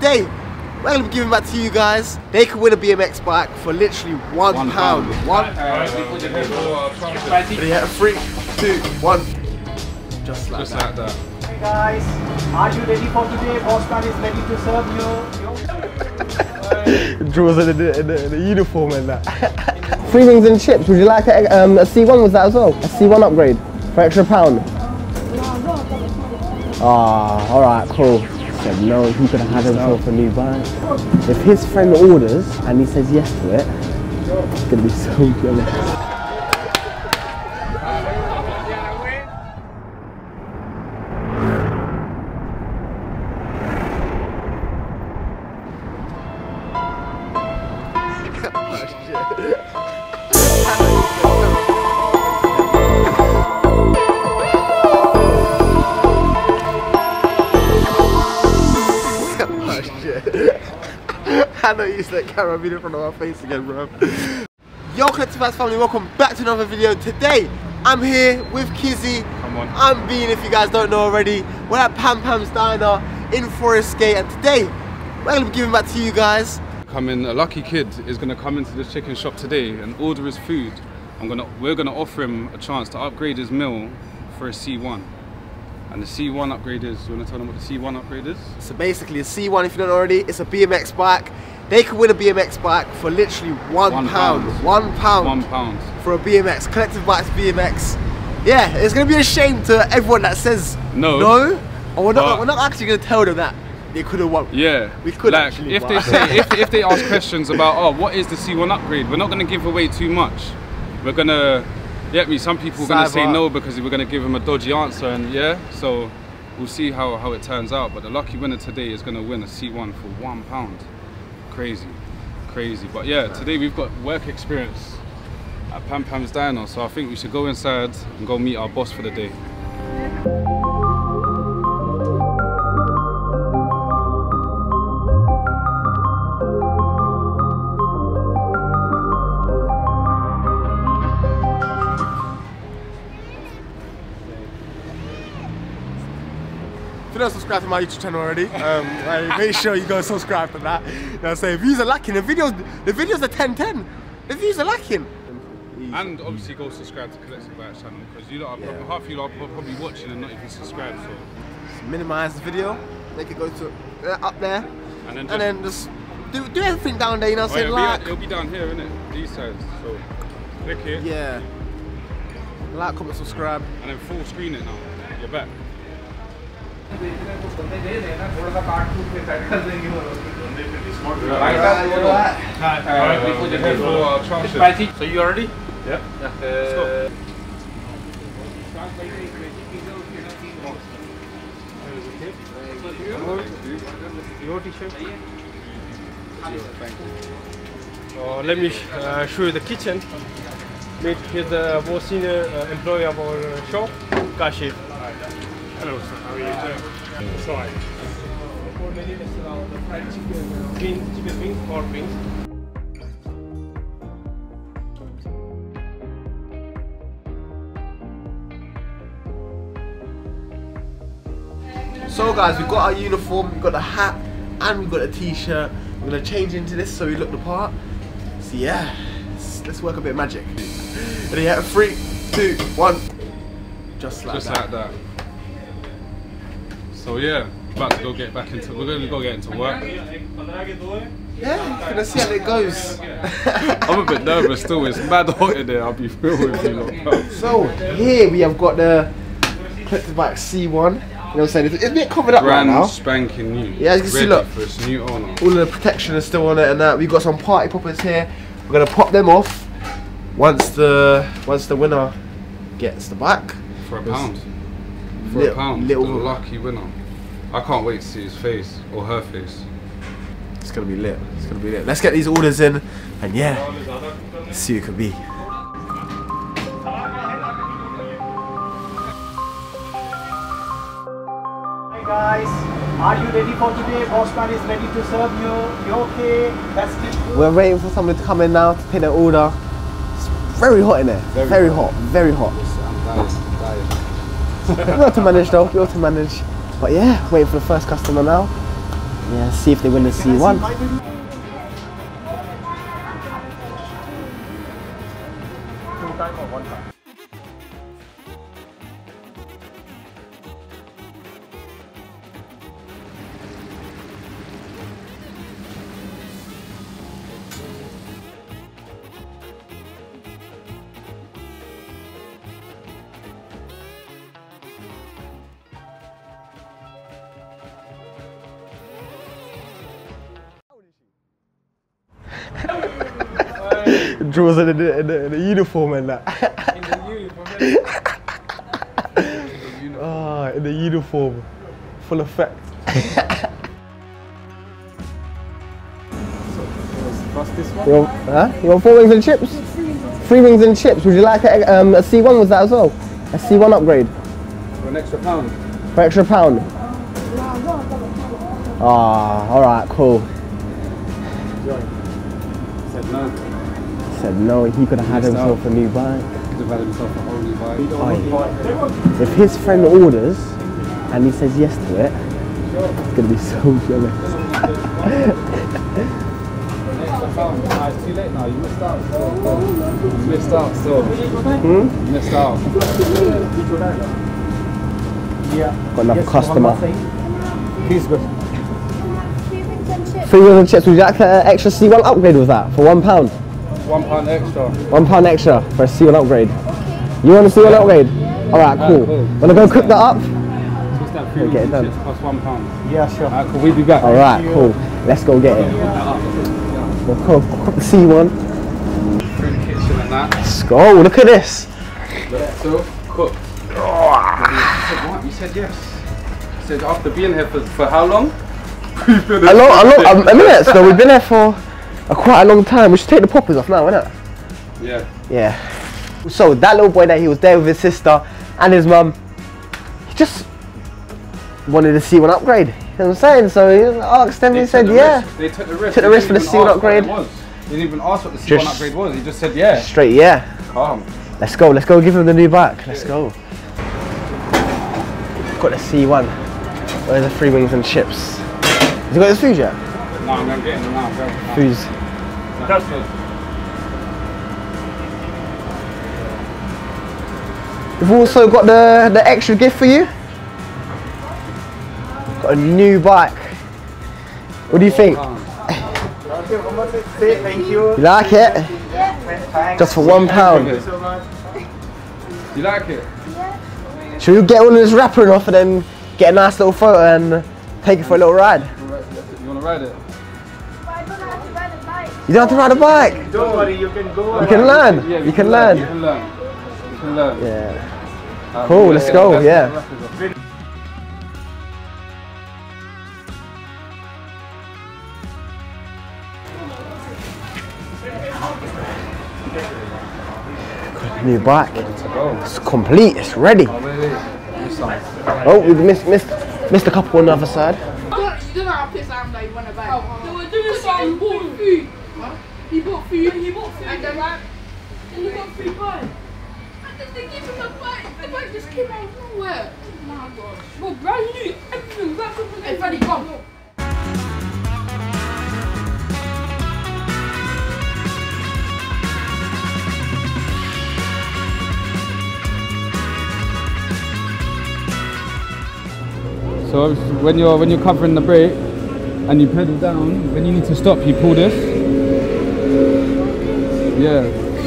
today we're going to be giving back to you guys. They can win a BMX bike for literally £1. £1. 3, 2, 1. Just like that. Hey guys, are you ready for today? Bossman is ready to serve you. Draws in the uniform and that. Free wings and chips. Would you like a C1 with that as well? A C1 upgrade for extra £1. Ah, oh, alright, cool. Said no, he could have had himself a new bike. If his friend orders and he says yes to it, it's going to be so jealous. I know you used that camera being in front of our face again, bro. Yo, Clip2Faz family, welcome back to another video. Today, I'm here with Kizzy. I'm Bean, if you guys don't know already. We're at Pam Pam's Diner in Forest Gate, and today, we're going to be giving back to you guys. A lucky kid is going to come into this chicken shop today and order his food. We're going to offer him a chance to upgrade his meal for a C1. And the C1 upgrade is, you want to tell them what the C1 upgrade is? So basically, a C1, if you don't already, it's a BMX bike. They can win a BMX bike for literally £1 for a BMX, Collective Bikes BMX. Yeah, it's going to be a shame to everyone that says no. And we're not actually going to tell them that they could have won. Yeah, we could like, actually if won. They say, if they ask questions about, oh, what is the C1 upgrade? We're not going to give away too much. We're going to, some people are going to say no because we're going to give them a dodgy answer. And so we'll see how it turns out. But the lucky winner today is going to win a C1 for £1. Crazy, but yeah, today we've got work experience at Pam Pam's Diner, so I think we should go inside and go meet our boss for the day. If you don't subscribe to my YouTube channel already, make sure you go subscribe to that. So views are lacking, the videos are 10-10. The views are lacking. And obviously go subscribe to Collective Bikes channel because half of you are probably watching and not even subscribed. So just minimize the video, make it go to up there, and then just do everything down there. You know what I'm saying? It'll be down here, innit? These sides. So click it. Yeah. Like, comment, subscribe, and then full screen it now. You're back. So you are ready? Yeah. Let's go. Your t-shirt? Let me show you the kitchen. He's the most senior employee of our shop, Kashif. Hello sir, how are you doing? Sorry. For many minutes now, the fried chicken wings, pork wings. So guys, we've got our uniform, we've got the hat, and we've got a t-shirt. We're going to change into this so we look the part. So yeah, let's work a bit of magic. Ready? 3, 2, 1. Just like that. So yeah, about to go get back into. We're going to go get into work. Yeah, gonna see how it goes. I'm a bit nervous still. It's mad hot in there. I'll be real with you. So here we have got the Clip2Faz C1. You know what I'm saying? It's a bit covered up right now. Brand spanking new. Yeah, as you can see, look. For its new owner. All of the protection is still on it, and that. We've got some party poppers here. We're gonna pop them off once the winner gets the bike for £1. For a pound, the lucky winner. I can't wait to see his face or her face. It's gonna be lit. It's gonna be lit. Let's get these orders in, and yeah, see who it could be. Hey guys, are you ready for today? Bossman is ready to serve you. You okay? That's good. We're waiting for someone to come in now to take their order. It's very hot in there. Very hot. I'm dying. We ought to manage though, we ought to manage. But yeah, waiting for the first customer now. Yeah, see if they're going to see one. Two time or one time? Drew was in the uniform and that. In the uniform, in the uniform. Ah, in the uniform. Full effect. What's this one? You want 4 wings and chips? 3 wings and chips. Would you like a C1 was that as well? A C1 upgrade? For an extra pound. For an extra pound? Ah, alright, cool. Said no. Said no, he could have had himself a new bike. He could have had himself a whole new bike. Oh, yeah. If his friend orders and he says yes to it, it's going to be so jealous. It's too late now, you missed out. You missed out still. You missed out. Yeah. Got another customer. He's good. 3 wheels and chips, would you like an extra C1 upgrade with that for £1? £1 extra. £1 extra for a C1 upgrade. Okay. You want a C1 upgrade? Yeah. Alright, cool. Wanna go cook that up? Just that food get it done. Plus £1. Yeah, sure. Alright, cool. We'll be back. Alright, cool. Let's go get it. Yeah. We'll cook C1. Through the kitchen and that. Let's go. Look at this. Look, so cooked. Oh. You said what? You said yes. You said after being here for how long? A minute. So we've been here for quite a long time. We should take the poppers off now, innit? Yeah. Yeah. So that little boy that he was there with his sister and his mum, he just wanted to see one upgrade. You know what I'm saying? So he asked them, he said yeah. They took the risk. Took the risk for the C1 upgrade. He didn't even ask what the C1 upgrade was. He just said yeah. Straight yeah. Calm. Let's go. Let's go give him the new bike. Let's go. Got the C1. Where's the 3 wings and chips? Has he got his food yet? No, I'm going to get him now. Food's. That's good. We've also got the extra gift for you. Got a new bike. What do you think? Thank you. You like it? Yeah. Just for £1. Thank you so much. You like it? Yeah. Should we get all of this wrapping off and then get a nice little photo and take it for a little ride? You want to ride it? You don't have to ride a bike. Don't worry, you can go. You can learn. Yeah, you can learn. Yeah. Cool, let's go. Yeah. Got a new bike. It's complete. It's ready. Oh, we missed a couple on the other side. You know how pissed I am that you want to buy. They were doing something. He bought food. Huh? He bought food. And he bought food. And he got food bike. And then they gave him a bike. The bike just came out of nowhere. Oh my gosh. Well, brand new. Everything. That's what we're doing. Hey, come. So when you're covering the brake and you pedal down, when you need to stop, you pull this. Yeah.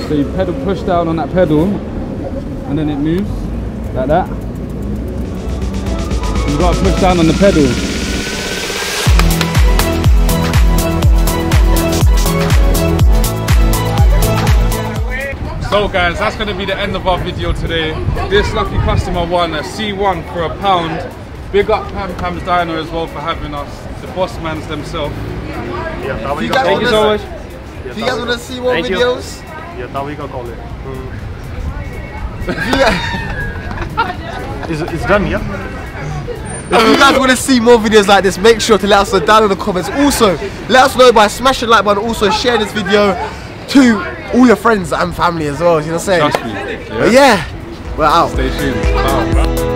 So you pedal, push down on that pedal, and then it moves like that. You've got to push down on the pedal. So guys, that's going to be the end of our video today. This lucky customer won a C1 for £1. Big up Pam Pam's Diner as well for having us. The boss mans themselves. Yeah, you guys want to see more videos? Yeah, now we got all it. It's done, yeah? If you guys want to see more videos like this, make sure to let us know down in the comments. Also, let us know by smashing the like button. Also, share this video to all your friends and family as well. You know what I'm saying? Trust me. Yeah. We're out. Stay tuned. Wow.